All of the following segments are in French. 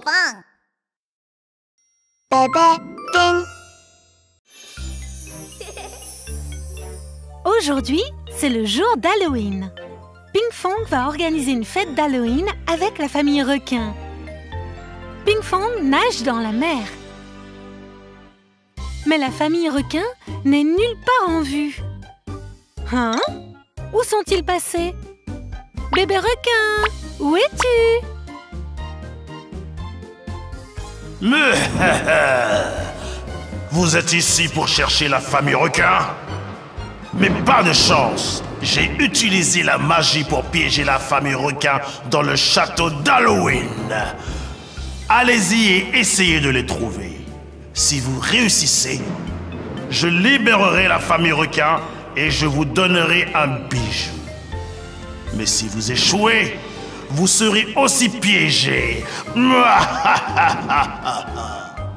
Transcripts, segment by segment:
Pinkfong. Bébé Pink. Aujourd'hui, c'est le jour d'Halloween. Pinkfong va organiser une fête d'Halloween avec la famille requin. Pinkfong nage dans la mer. Mais la famille requin n'est nulle part en vue. Hein? Où sont-ils passés? Bébé requin, où es-tu? Vous êtes ici pour chercher la famille requin? Mais pas de chance! J'ai utilisé la magie pour piéger la famille requin dans le château d'Halloween. Allez-y et essayez de les trouver. Si vous réussissez, je libérerai la famille requin et je vous donnerai un bijou. Mais si vous échouez, vous serez aussi piégé.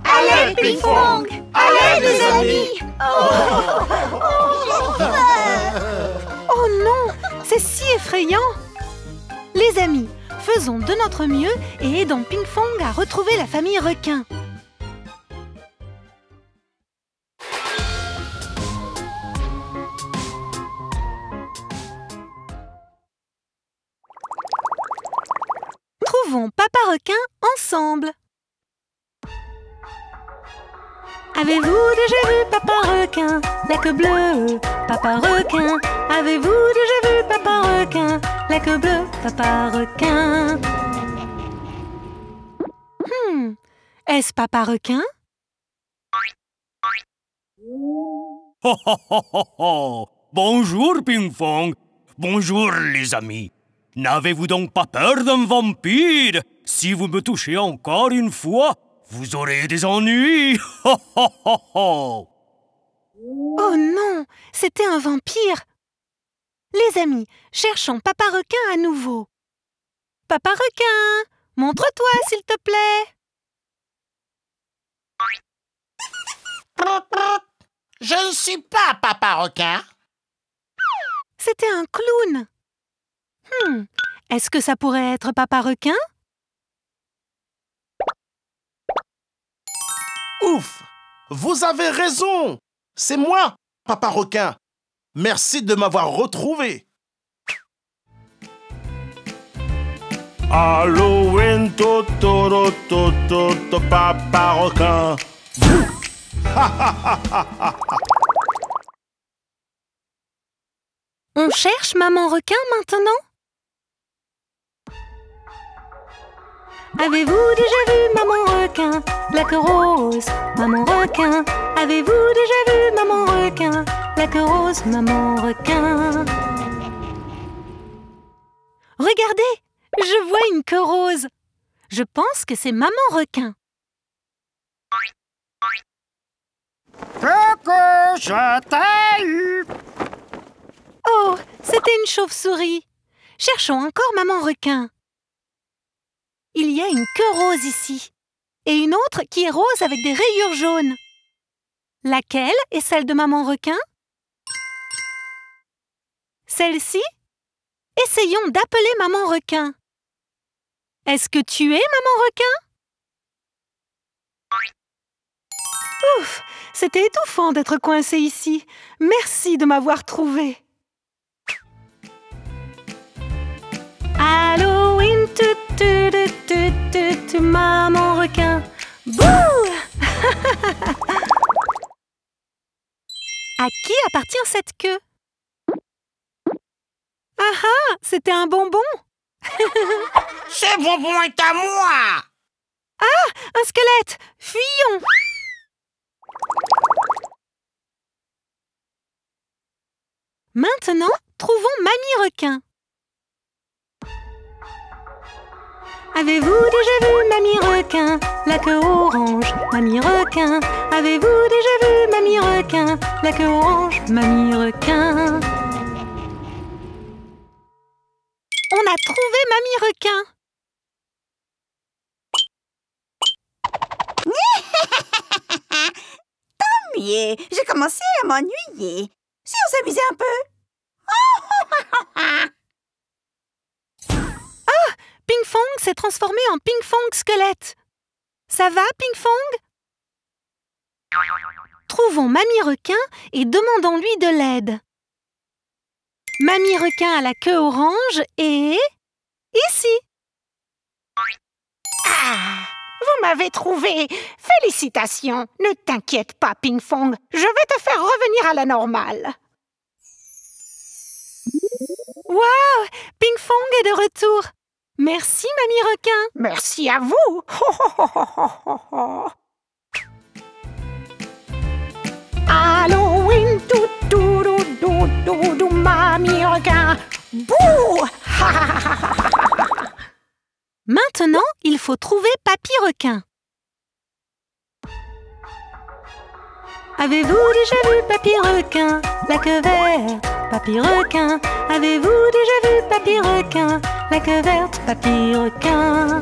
Allez, Pinkfong! Allez, les amis! Oh non! C'est si effrayant! Les amis, faisons de notre mieux et aidons Pinkfong à retrouver la famille requin. Trouvons Papa Requin ensemble. Avez-vous déjà vu Papa Requin, la queue bleue, Papa Requin? Avez-vous déjà vu Papa Requin, la queue bleue, Papa Requin? Est-ce Papa Requin? Ho, ho, ho, ho, ho. Bonjour Pinkfong, bonjour les amis. N'avez-vous donc pas peur d'un vampire? Si vous me touchez encore une fois, vous aurez des ennuis. Ho, ho, ho, ho. Oh non, c'était un vampire. Les amis, cherchons Papa Requin à nouveau. Papa Requin, montre-toi s'il te plaît. Je ne suis pas Papa Requin. C'était un clown. Est-ce que ça pourrait être Papa Requin? Ouf! Vous avez raison! C'est moi, Papa Requin! Merci de m'avoir retrouvé! Halloween, totoro, toto, Papa Requin! On cherche Maman Requin maintenant? Avez-vous déjà vu Maman Requin, la queue rose, Maman Requin? Avez-vous déjà vu Maman Requin, la queue rose, Maman Requin? Regardez, je vois une queue rose. Je pense que c'est Maman Requin. Coco, je t'ai eu. Oh, c'était une chauve-souris. Cherchons encore Maman Requin. Il y a une queue rose ici, et une autre qui est rose avec des rayures jaunes. Laquelle est celle de Maman Requin? Celle-ci? Essayons d'appeler Maman Requin. Est-ce que tu es Maman Requin? Ouf, c'était étouffant d'être coincé ici. Merci de m'avoir trouvé. Halloween, Maman Requin. Bouh! À qui appartient cette queue? Ah, c'était un bonbon. Ce bonbon est à moi. Ah, un squelette. Fuyons. Maintenant, trouvons Mamie Requin. Avez-vous déjà vu Mamie Requin, la queue orange, Mamie Requin? Avez-vous déjà vu Mamie Requin, la queue orange, Mamie Requin? On a trouvé Mamie Requin. Tant mieux, j'ai commencé à m'ennuyer. Si on s'amusait un peu. Pinkfong s'est transformé en Pinkfong squelette. Ça va, Pinkfong? Trouvons Mamie Requin et demandons-lui de l'aide. Mamie Requin a la queue orange et... ici. Ah! Vous m'avez trouvé! Félicitations! Ne t'inquiète pas, Pinkfong, je vais te faire revenir à la normale. Waouh! Pinkfong est de retour! Merci, Mamie Requin! Merci à vous! Halloween, tout, tout, tout, tout, tout, tout, Mamie Requin! Bouh! Maintenant, il faut trouver Papy Requin. Avez-vous déjà vu Papy Requin? La queue verte, Papy Requin. Avez-vous déjà vu Papy Requin? La queue verte, Papy Requin.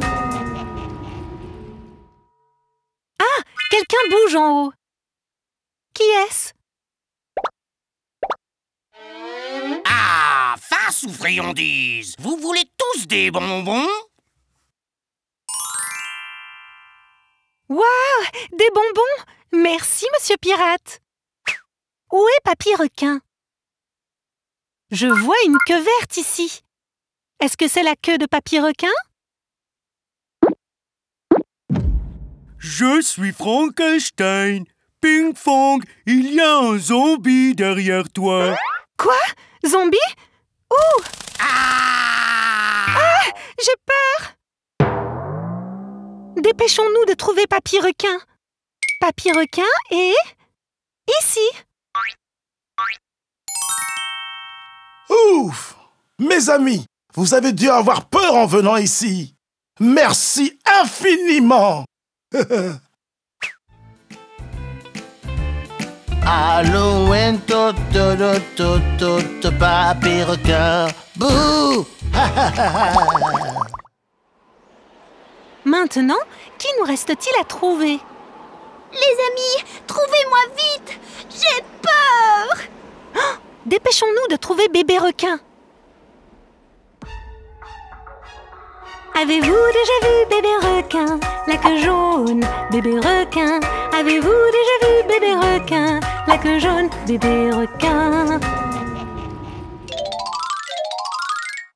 Ah! Quelqu'un bouge en haut. Qui est-ce? Ah! Face aux friandises! Vous voulez tous des bonbons? Waouh! Des bonbons! Merci, Monsieur Pirate! Où est Papy Requin? Je vois une queue verte ici. Est-ce que c'est la queue de Papy Requin? Je suis Frankenstein. Pinkfong, il y a un zombie derrière toi. Quoi? Zombie? Ouh! Ah! Ah! J'ai peur! Dépêchons-nous de trouver Papy Requin. Papy Requin est... ici. Ouf! Mes amis, vous avez dû avoir peur en venant ici. Merci infiniment. Halloween, to to to to to Papy Requin. Bouh! Maintenant, qui nous reste-t-il à trouver? Les amis, trouvez-moi vite! J'ai peur! Oh, dépêchons-nous de trouver Bébé Requin. Avez-vous déjà vu Bébé Requin? La queue jaune, Bébé Requin. Avez-vous déjà vu Bébé Requin? La queue jaune, Bébé Requin.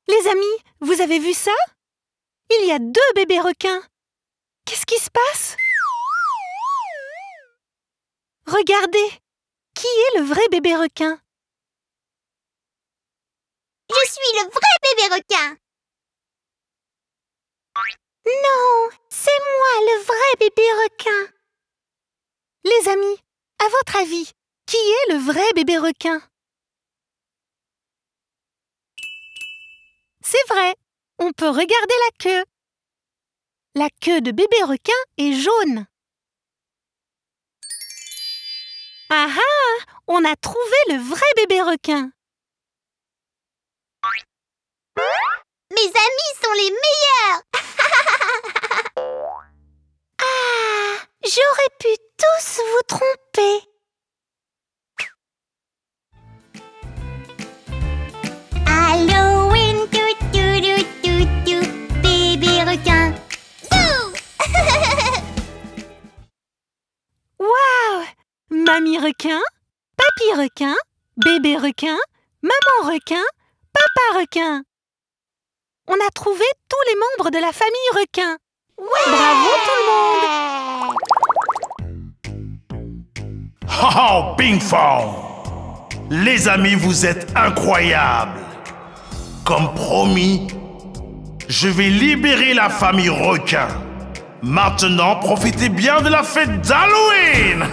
Les amis, vous avez vu ça? Il y a 2 bébés requins. Qu'est-ce qui se passe? Regardez, qui est le vrai bébé requin? Je suis le vrai bébé requin. Non, c'est moi le vrai bébé requin. Les amis, à votre avis, qui est le vrai bébé requin? C'est vrai. On peut regarder la queue. La queue de bébé requin est jaune. Ah ah! On a trouvé le vrai bébé requin. Mes amis sont les meilleurs. Ah! J'aurais pu tous vous tromper. Mamie requin, papy requin, bébé requin, maman requin, papa requin. On a trouvé tous les membres de la famille requin. Ouais! Bravo tout le monde! Oh, Pinkfong! Les amis, vous êtes incroyables! Comme promis, je vais libérer la famille requin. Maintenant, profitez bien de la fête d'Halloween!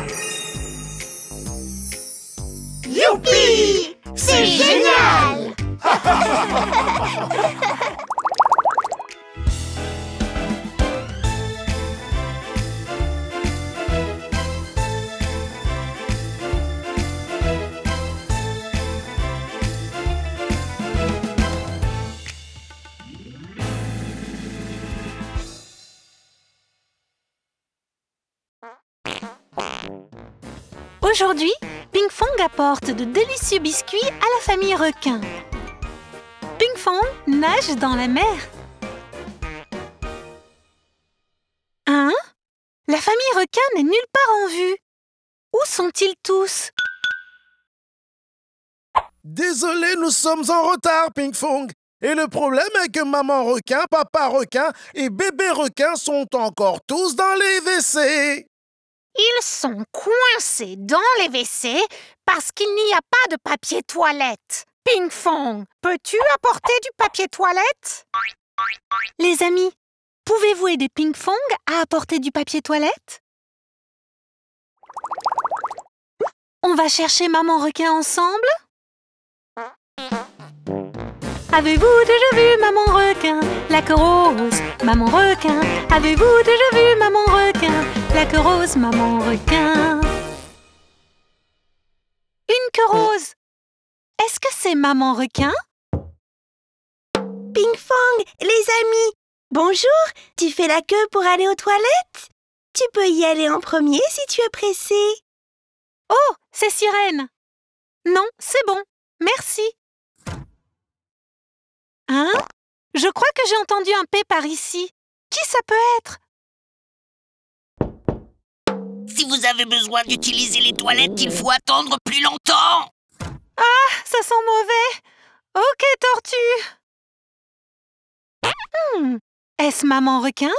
Youpi! C'est génial! Aujourd'hui, Pinkfong apporte de délicieux biscuits à la famille requin. Pinkfong nage dans la mer. 1 La famille requin n'est nulle part en vue. Où sont-ils tous? Désolé, nous sommes en retard, Pinkfong. Et le problème est que maman requin, papa requin et bébé requin sont encore tous dans les WC. Ils sont coincés dans les WC parce qu'il n'y a pas de papier toilette. Pinkfong, peux-tu apporter du papier toilette? Les amis, pouvez-vous aider Pinkfong à apporter du papier toilette? On va chercher maman requin ensemble? Avez-vous déjà vu maman requin, la queue rose, maman requin? Avez-vous déjà vu maman requin, la queue rose, maman requin? Une queue rose. Est-ce que c'est maman requin? Pinkfong, les amis, bonjour, tu fais la queue pour aller aux toilettes? Tu peux y aller en premier si tu es pressé. Oh, c'est sirène. Non, c'est bon, merci. Hein? Je crois que j'ai entendu un P par ici. Qui ça peut être? Si vous avez besoin d'utiliser les toilettes, il faut attendre plus longtemps. Ah, ça sent mauvais. Ok, tortue. Est-ce maman requin?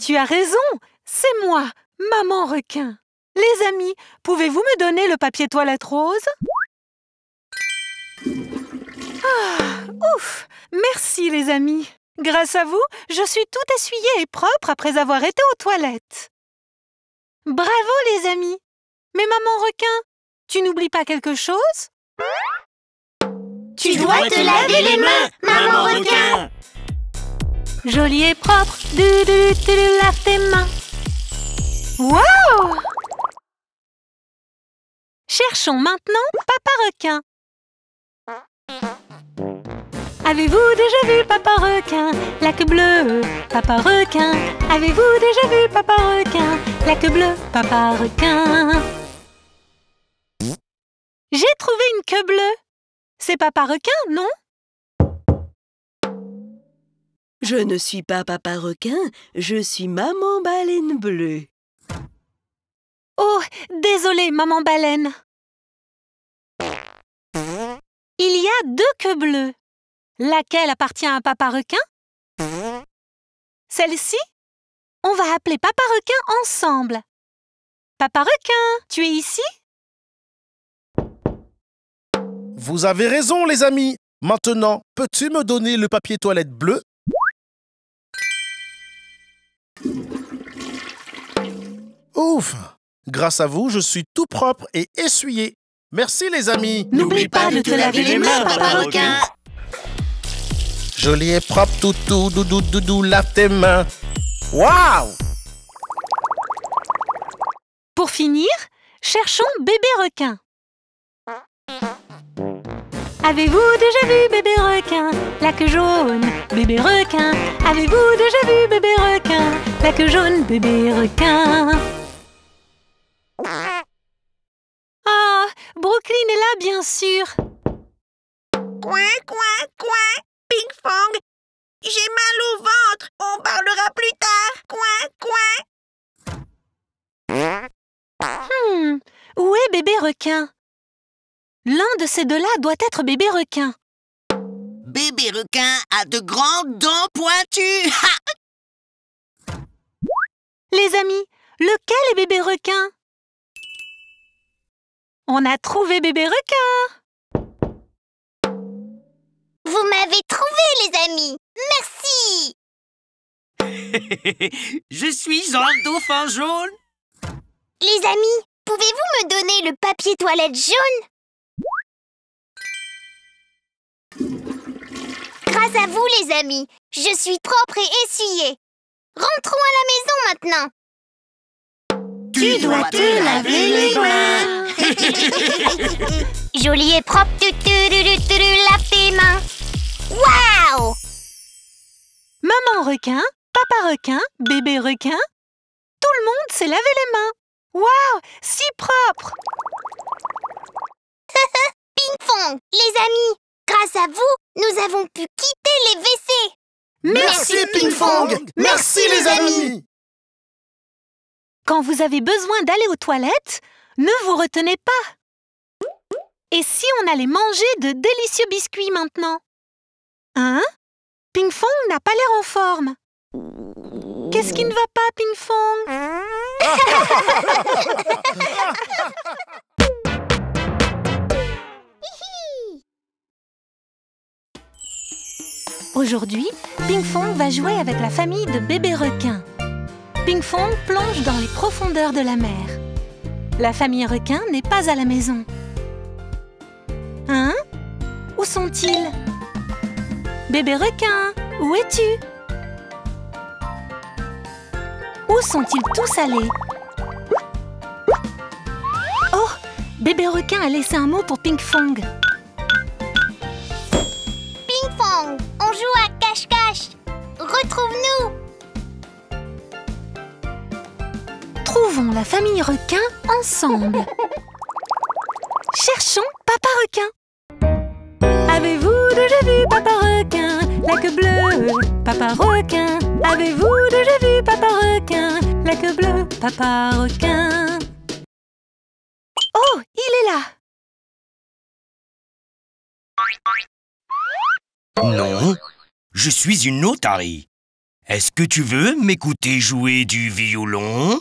Tu as raison, c'est moi, maman requin. Les amis, pouvez-vous me donner le papier toilette rose? Ah, ouf! Merci les amis. Grâce à vous, je suis tout essuyée et propre après avoir été aux toilettes. Bravo les amis! Mais maman requin, tu n'oublies pas quelque chose? Tu dois te laver les mains, maman requin! Joli et propre, tu laves tes mains. Wow! Cherchons maintenant papa requin. Avez-vous déjà vu papa requin, la queue bleue, papa requin? Avez-vous déjà vu papa requin, la queue bleue, papa requin? J'ai trouvé une queue bleue. C'est papa requin, non? Je ne suis pas papa requin, je suis maman baleine bleue. Oh, désolée maman baleine. Il y a deux queues bleues. Laquelle appartient à papa requin? Celle-ci? On va appeler papa requin ensemble. Papa requin, tu es ici? Vous avez raison, les amis. Maintenant, peux-tu me donner le papier toilette bleu? Ouf! Grâce à vous, je suis tout propre et essuyé. Merci, les amis. N'oublie pas de te laver les mains, papa requin. Joli et propre, toutou, doudou, doudou, lave tes mains. Waouh! Pour finir, cherchons bébé requin. Avez-vous déjà vu bébé requin, la queue jaune, bébé requin? Avez-vous déjà vu bébé requin, la queue jaune, bébé requin? Ah, Brooklyn est là, bien sûr. Coin, coin, coin. Pinkfong, j'ai mal au ventre. On parlera plus tard. Coin, coin. Où est bébé requin? L'un de ces deux-là doit être bébé requin. Bébé requin a de grandes dents pointues. Les amis, lequel est bébé requin? On a trouvé bébé requin. Vous m'avez trouvé, les amis. Merci. Je suis un dauphin jaune. Les amis, pouvez-vous me donner le papier toilette jaune? Grâce à vous, les amis, je suis propre et essuyée. Rentrons à la maison maintenant. Tu dois te laver les mains. Joli et propre, tu laves tes mains. Waouh! Maman requin, papa requin, bébé requin, tout le monde s'est lavé les mains. Waouh, si propre! Pinkfong, les amis, grâce à vous, nous avons pu quitter les WC. Merci Pinkfong! Merci les amis! Quand vous avez besoin d'aller aux toilettes, ne vous retenez pas! Et si on allait manger de délicieux biscuits maintenant? Hein? Pinkfong n'a pas l'air en forme. Qu'est-ce qui ne va pas, Pinkfong? Aujourd'hui, Pinkfong va jouer avec la famille de bébés requins. Pinkfong plonge dans les profondeurs de la mer. La famille requin n'est pas à la maison. Hein? Où sont-ils? Bébé requin, où es-tu? Où sont-ils tous allés? Oh, bébé requin a laissé un mot pour Pinkfong. Pinkfong, on joue à cache-cache. Retrouve-nous. Trouvons la famille requin ensemble. Cherchons papa requin. Avez-vous déjà vu papa requin, la queue bleue, papa requin? Avez-vous déjà vu papa requin, la queue bleue, papa requin? Oh, il est là! Non, je suis une otarie. Est-ce que tu veux m'écouter jouer du violon?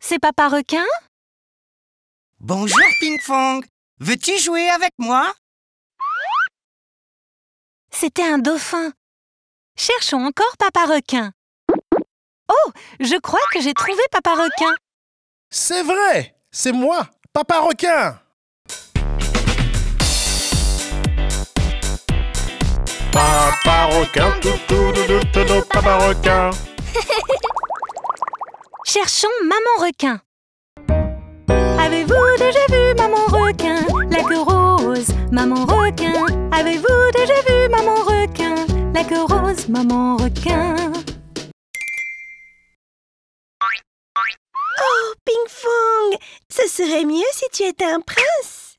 C'est papa requin? Bonjour Pinkfong, veux-tu jouer avec moi? C'était un dauphin. Cherchons encore papa requin. Oh, je crois que j'ai trouvé papa requin. C'est vrai, c'est moi, papa requin. Papa requin, toutou, papa requin. Cherchons maman requin. Avez-vous déjà vu maman requin, la queue rose, maman requin? Avez-vous déjà vu maman requin, la queue rose, maman requin? Oh, Pinkfong, ce serait mieux si tu étais un prince.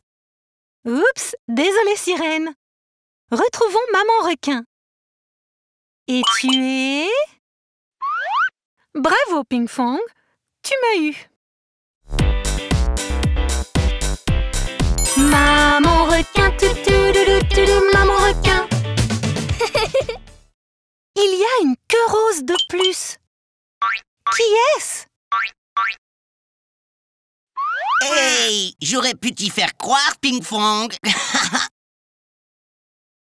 Oups, désolée sirène. Retrouvons maman requin. Et tu es... Bravo, Pinkfong, tu m'as eu. Maman requin, maman requin. Il y a une queue rose de plus. Qui est-ce? Hey, j'aurais pu t'y faire croire, Pinkfong.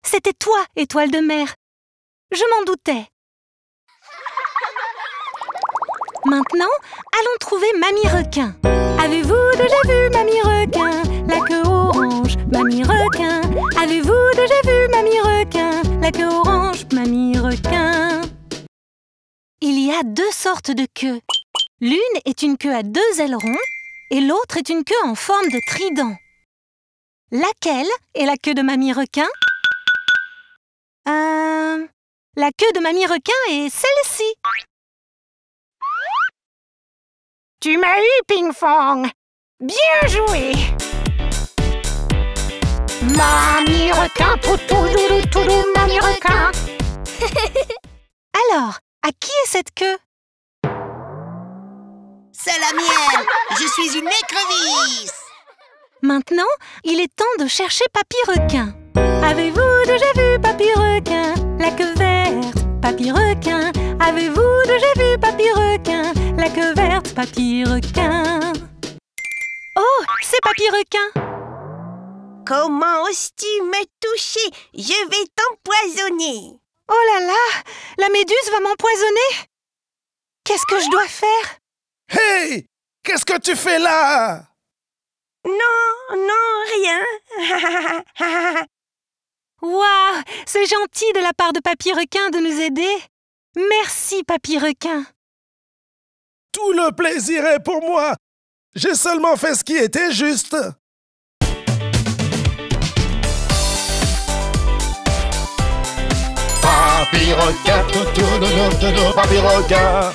C'était toi, étoile de mer. Je m'en doutais. Maintenant, allons trouver mamie requin. Avez-vous déjà vu mamie requin, la queue orange, mamie requin? Avez-vous déjà vu mamie requin, la queue orange, mamie requin? Il y a deux sortes de queues. L'une est une queue à deux ailerons et l'autre est une queue en forme de trident. Laquelle est la queue de mamie requin? La queue de mamie requin est celle-ci. Tu m'as eu, Pinkfong! Bien joué! Mamie requin, toutou, mamie requin! Alors, à qui est cette queue? C'est la mienne! Je suis une écrevisse! Maintenant, il est temps de chercher papy requin. Avez-vous déjà vu papy requin, la queue verte, papy requin? Avez-vous déjà vu papy requin, la queue verte, papy requin? Oh, c'est papy requin! Comment oses-tu me toucher? Je vais t'empoisonner! Oh là là, la méduse va m'empoisonner! Qu'est-ce que je dois faire? Hey! Qu'est-ce que tu fais là? Non, rien. Waouh, c'est gentil de la part de papy requin de nous aider. Merci, papy requin. Tout le plaisir est pour moi. J'ai seulement fait ce qui était juste. Papy requin, toutou, papy requin.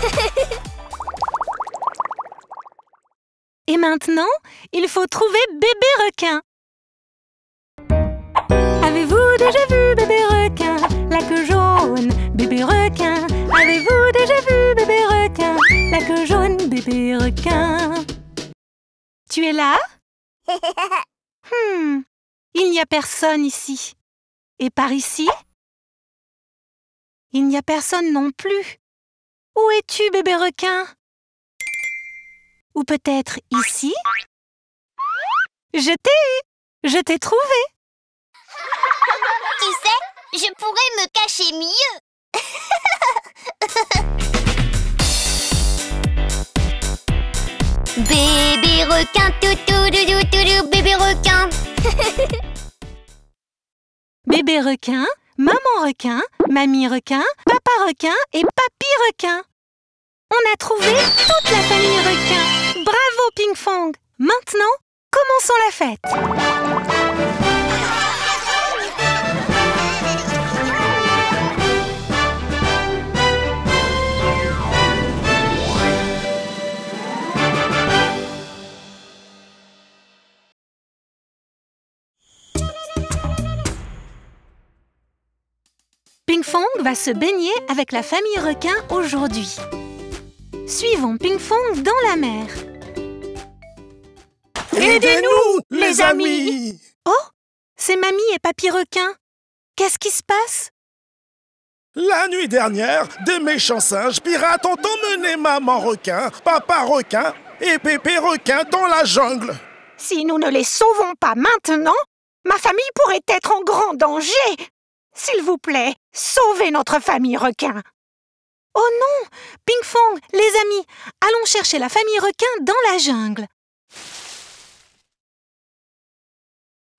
Et maintenant, il faut trouver bébé requin. Avez-vous déjà vu bébé requin? La queue jaune, bébé requin. Avez-vous déjà vu bébé requin? La queue jaune, bébé requin. Tu es là? Il n'y a personne ici. Et par ici? Il n'y a personne non plus. Où es-tu, bébé requin? Ou peut-être ici? Je t'ai eu! Je t'ai trouvé! Tu sais, je pourrais me cacher mieux! Bébé requin, toutou, bébé requin! Bébé requin, maman requin, mamie requin, papa requin et papy requin. On a trouvé toute la famille requin. Bravo, Pinkfong. Maintenant, commençons la fête. Pinkfong va se baigner avec la famille requin aujourd'hui. Suivons Pinkfong dans la mer. Aidez-nous, les amis! Oh, c'est Mamie et Papy Requin. Qu'est-ce qui se passe? La nuit dernière, des méchants singes pirates ont emmené Maman Requin, Papa Requin et Pépé Requin dans la jungle. Si nous ne les sauvons pas maintenant, ma famille pourrait être en grand danger. S'il vous plaît, sauvez notre famille requin. Oh non! Pinkfong, les amis, allons chercher la famille requin dans la jungle.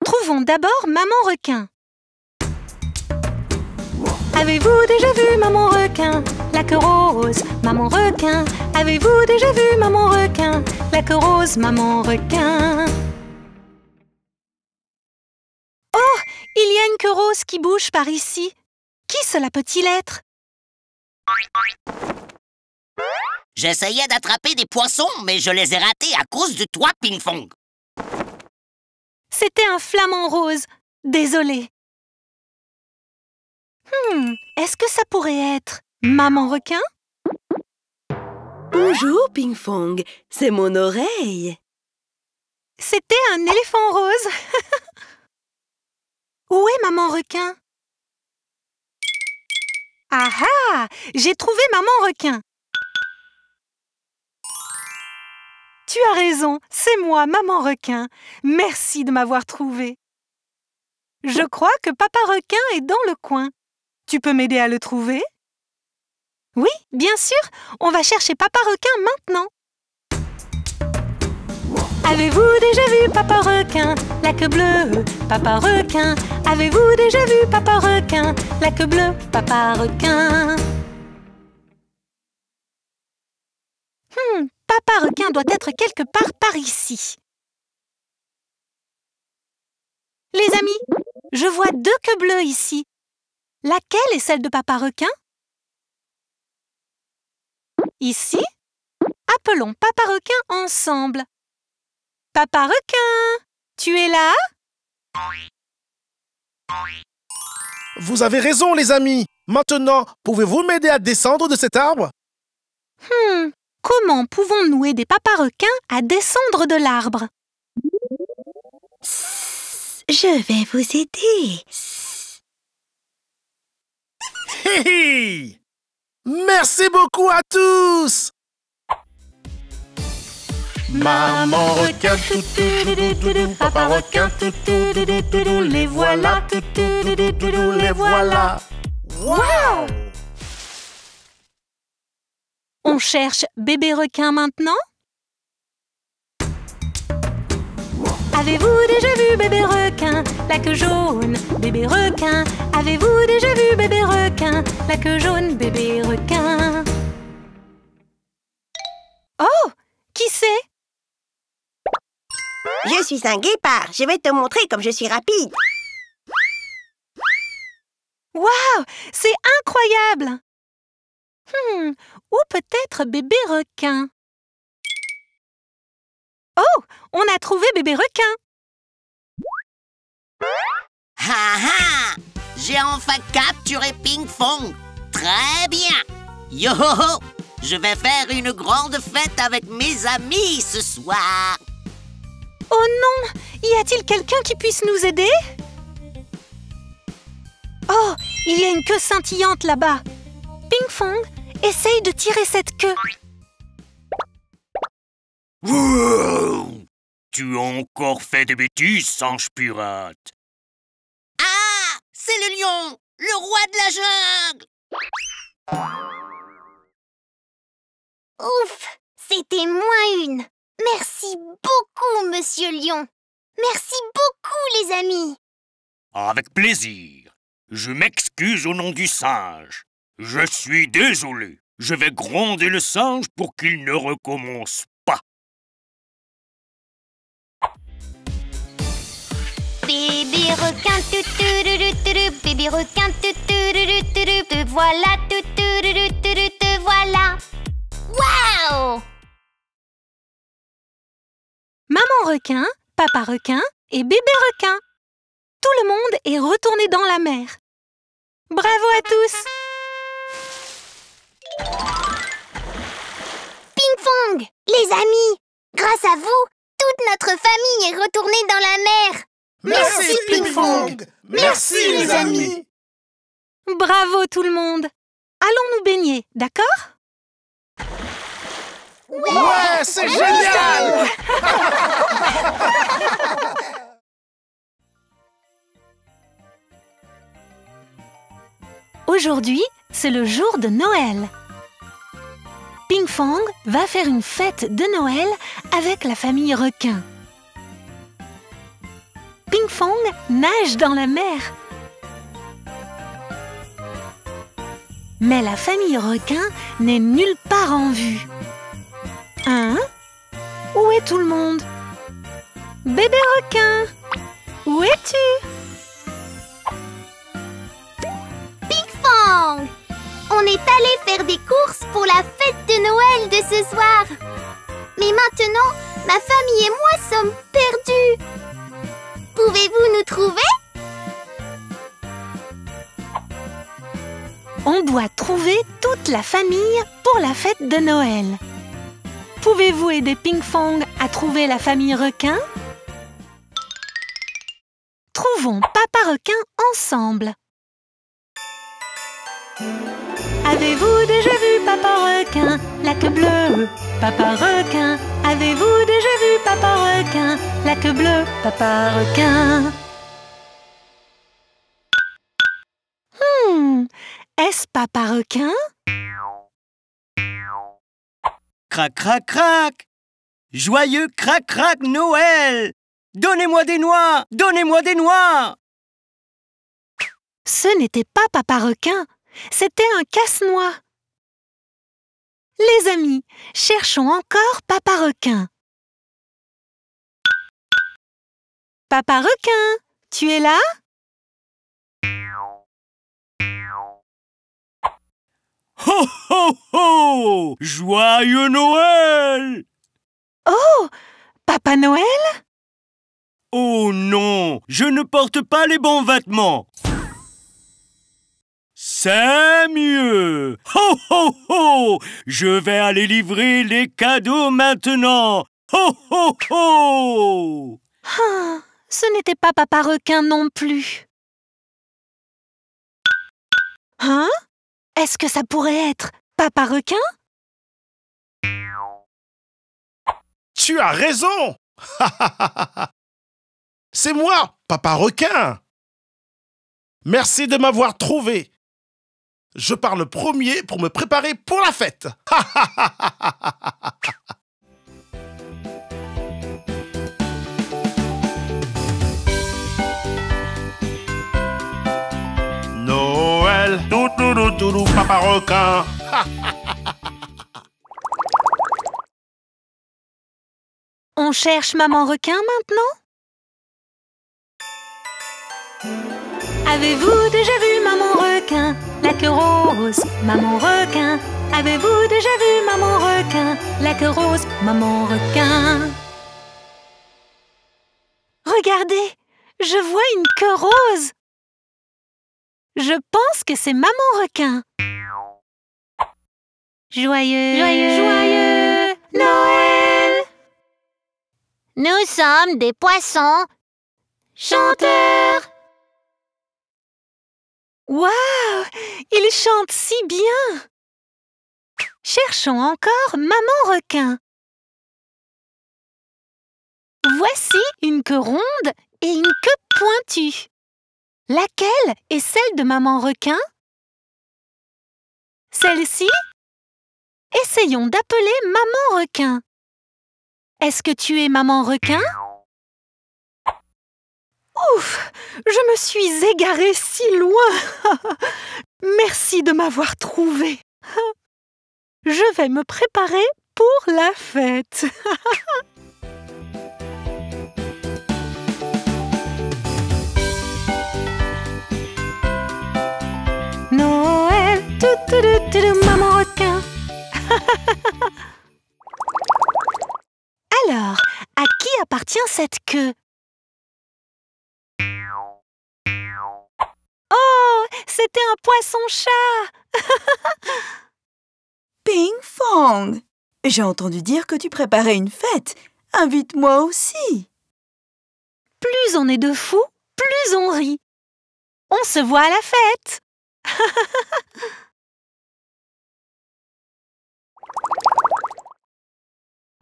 Trouvons d'abord Maman Requin. Avez-vous déjà vu Maman Requin? La queue rose, Maman Requin. Avez-vous déjà vu Maman Requin? La queue rose, Maman Requin. Oh! Il y a une queue rose qui bouge par ici. Qui cela peut-il être? J'essayais d'attraper des poissons, mais je les ai ratés à cause de toi, Pinkfong. C'était un flamand rose. Désolée. Est-ce que ça pourrait être Maman Requin? Bonjour, Pinkfong. C'est mon oreille. C'était un éléphant rose. Où est Maman Requin? Ah ah! J'ai trouvé Maman Requin. Tu as raison, c'est moi, Maman Requin. Merci de m'avoir trouvée. Je crois que Papa Requin est dans le coin. Tu peux m'aider à le trouver? Oui, bien sûr. On va chercher Papa Requin maintenant. Avez-vous déjà vu Papa Requin? La queue bleue, Papa Requin. Avez-vous déjà vu Papa Requin? La queue bleue, Papa Requin. Papa Requin doit être quelque part par ici. Les amis, je vois deux queues bleues ici. Laquelle est celle de Papa Requin? Ici, appelons Papa Requin ensemble. Papa Requin, tu es là? Vous avez raison, les amis. Maintenant, pouvez-vous m'aider à descendre de cet arbre? Comment pouvons-nous aider Papa Requin à descendre de l'arbre? Je vais vous aider. Merci beaucoup à tous! Maman requin, toutou, Papa requin, toutou, les voilà, toutou, les voilà. Waouh! On cherche bébé requin maintenant? Avez-vous déjà vu bébé requin? La queue jaune, bébé requin. Avez-vous déjà vu bébé requin? La queue jaune, bébé requin. Oh! Qui c'est? Je suis un guépard. Je vais te montrer comme je suis rapide. Waouh, c'est incroyable. Ou peut-être bébé requin. Oh, on a trouvé bébé requin. Ha ha! J'ai enfin capturé Pinkfong. Très bien. Yo ho ho! Je vais faire une grande fête avec mes amis ce soir. Oh non! Y a-t-il quelqu'un qui puisse nous aider? Oh, il y a une queue scintillante là-bas. Pinkfong, essaye de tirer cette queue. Wow! Tu as encore fait des bêtises, singe pirate. Ah! C'est le lion, le roi de la jungle. Ouf! C'était moins une. Merci beaucoup, monsieur lion. Merci beaucoup, les amis. Avec plaisir. Je m'excuse au nom du singe. Je suis désolé. Je vais gronder le singe pour qu'il ne recommence pas. Bébé requin, bébé requin, te voilà, te voilà. Waouh! Maman requin, papa requin et bébé requin. Tout le monde est retourné dans la mer. Bravo à tous! Pinkfong, les amis, grâce à vous, toute notre famille est retournée dans la mer. Merci Pinkfong, merci les amis. Bravo tout le monde. Allons nous baigner, d'accord? Ouais, c'est génial! Aujourd'hui, c'est le jour de Noël. Pinkfong va faire une fête de Noël avec la famille requin. Pinkfong nage dans la mer. Mais la famille requin n'est nulle part en vue. Hein? Où est tout le monde? Bébé requin, où es-tu? Pinkfong! On est allé faire des courses pour la fête de Noël de ce soir. Mais maintenant, ma famille et moi sommes perdus. Pouvez-vous nous trouver? On doit trouver toute la famille pour la fête de Noël. Pouvez-vous aider Pinkfong à trouver la famille requin? Trouvons papa requin ensemble. Avez-vous déjà vu papa requin, la queue bleue? Papa requin, avez-vous déjà vu papa requin, la queue bleue? Papa requin. Est-ce papa requin? Crac, crac, crac! Joyeux crac, crac Noël! Donnez-moi des noix! Donnez-moi des noix! Ce n'était pas papa requin, c'était un casse-noix. Les amis, cherchons encore papa requin. Papa requin, tu es là? Ho, ho, ho! Joyeux Noël! Oh! Papa Noël? Oh non! Je ne porte pas les bons vêtements. C'est mieux! Ho, ho, ho! Je vais aller livrer les cadeaux maintenant. Ho, ho, ho! Ah, ce n'était pas papa requin non plus. Hein? Est-ce que ça pourrait être papa requin? Tu as raison! C'est moi, papa requin! Merci de m'avoir trouvé. Je pars le premier pour me préparer pour la fête. Toutou, papa requin. On cherche maman requin maintenant? Avez-vous déjà vu maman requin, la queue rose? Maman requin, avez-vous déjà vu maman requin, la queue rose? Maman requin. Regardez, je vois une queue rose. Je pense que c'est maman requin. Joyeux, joyeux, joyeux Noël! Nous sommes des poissons chanteurs. Waouh! Ils chantent si bien! Cherchons encore maman requin. Voici une queue ronde et une queue pointue. Laquelle est celle de maman requin? Celle-ci? Essayons d'appeler maman requin. Est-ce que tu es maman requin? Ouf! Je me suis égarée si loin. Merci de m'avoir trouvée. Je vais me préparer pour la fête. Noël, maman requin. Alors, à qui appartient cette queue? Oh, c'était un poisson-chat. Pinkfong, j'ai entendu dire que tu préparais une fête. Invite-moi aussi. Plus on est de fous, plus on rit. On se voit à la fête.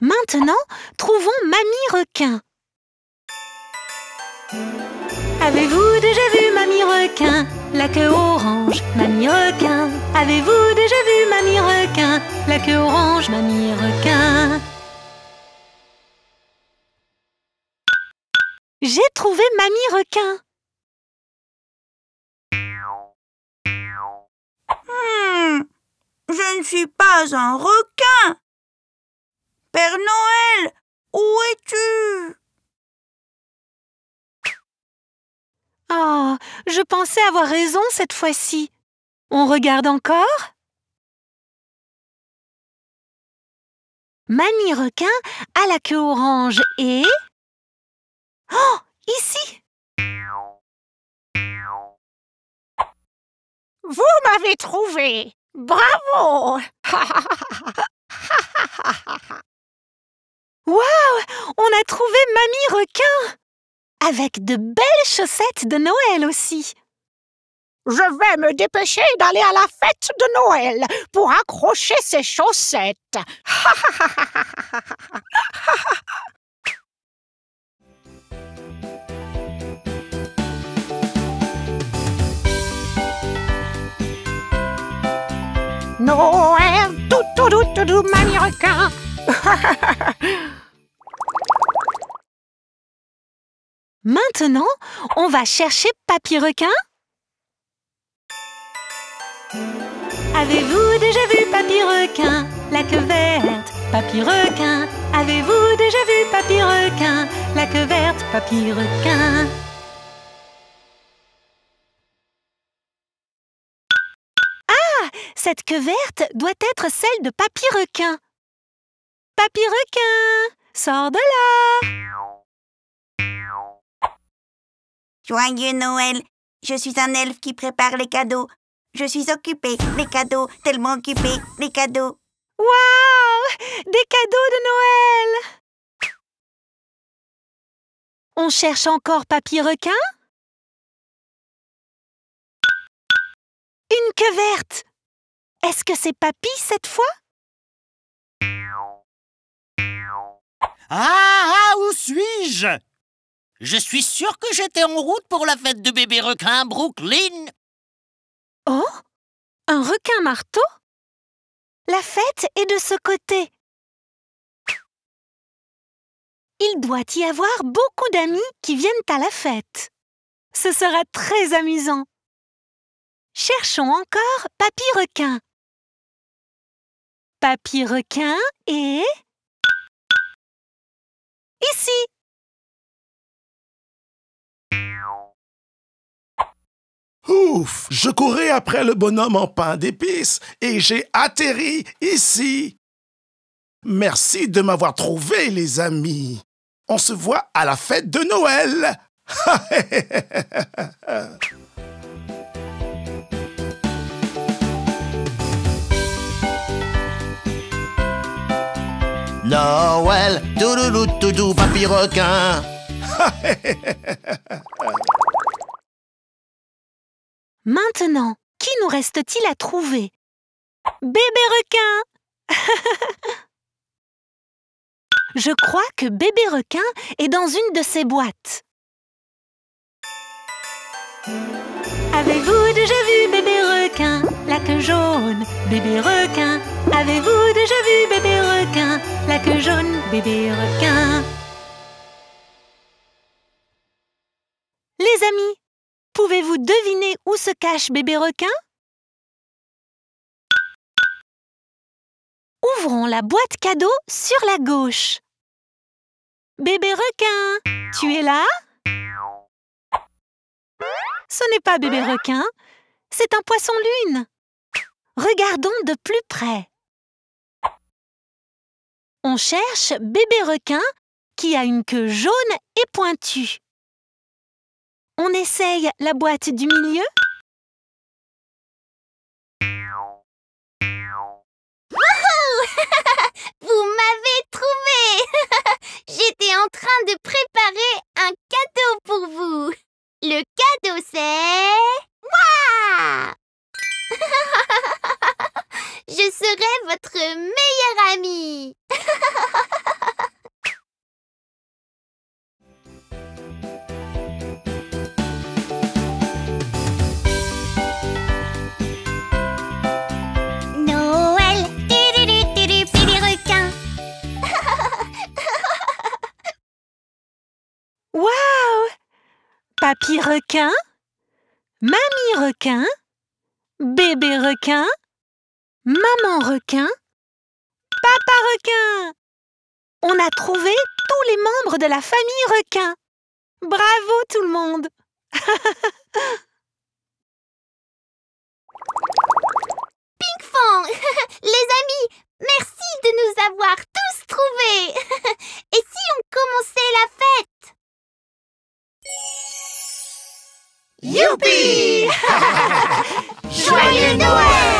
Maintenant, trouvons Mamie Requin. Avez-vous déjà vu Mamie Requin? La queue orange, Mamie Requin. Avez-vous déjà vu Mamie Requin? La queue orange, Mamie Requin. J'ai trouvé Mamie Requin. Je ne suis pas un requin. Père Noël, où es-tu? Oh, je pensais avoir raison cette fois-ci. On regarde encore? Mamie requin a la queue orange et... Oh, ici! Vous m'avez trouvé! Bravo! Waouh! On a trouvé Mamie Requin! Avec de belles chaussettes de Noël aussi! Je vais me dépêcher d'aller à la fête de Noël pour accrocher ces chaussettes! Noël, Mamie Requin. Maintenant, on va chercher Papy Requin. Avez-vous déjà vu Papy Requin? La queue verte, Papy Requin. Avez-vous déjà vu Papy Requin? La queue verte, Papy Requin. Cette queue verte doit être celle de Papy Requin. Papy Requin, sors de là! Joyeux Noël, je suis un elfe qui prépare les cadeaux. Je suis occupée, les cadeaux, tellement occupée, les cadeaux. Waouh! Des cadeaux de Noël! On cherche encore Papy Requin? Une queue verte! Est-ce que c'est Papy cette fois? Ah, où suis-je? Je suis sûre que j'étais en route pour la fête de bébé requin à Brooklyn. Oh, un requin marteau? La fête est de ce côté. Il doit y avoir beaucoup d'amis qui viennent à la fête. Ce sera très amusant. Cherchons encore Papy Requin. Papy Requin est... ici. Ouf! Je courais après le bonhomme en pain d'épices et j'ai atterri ici. Merci de m'avoir trouvé, les amis. on se voit à la fête de Noël. Noël, toudoulou, toudou, papy requin. Maintenant, qui nous reste-t-il à trouver? Bébé requin. Je crois que bébé requin est dans une de ces boîtes. Avez-vous déjà vu bébé requin, la queue jaune, bébé requin? Avez-vous déjà vu bébé requin, la queue jaune, bébé requin? Les amis, pouvez-vous deviner où se cache bébé requin? Ouvrons la boîte cadeau sur la gauche. Bébé requin, tu es là? Ce n'est pas bébé requin, c'est un poisson lune. Regardons de plus près. On cherche bébé requin qui a une queue jaune et pointue. On essaye la boîte du milieu. Vous m'avez trouvé. J'étais en train de préparer un cadeau pour vous. Le cadeau, c'est... Moi! Je serai votre meilleure amie. Papy requin, mamie requin, bébé requin, maman requin, papa requin. On a trouvé tous les membres de la famille requin. Bravo tout le monde. Pinkfong, les amis, merci de nous avoir tous trouvés. Et si on commençait la fête? Youpi! Joyeux Noël!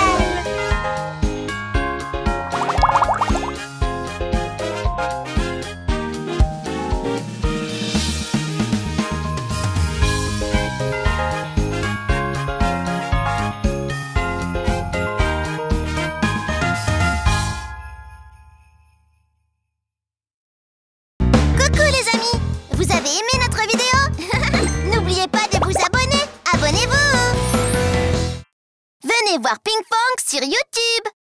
Coucou les amis! Vous avez aimé notre vidéo? N'oubliez pas de vous abonner! Abonnez-vous! Venez voir Pinkfong sur YouTube!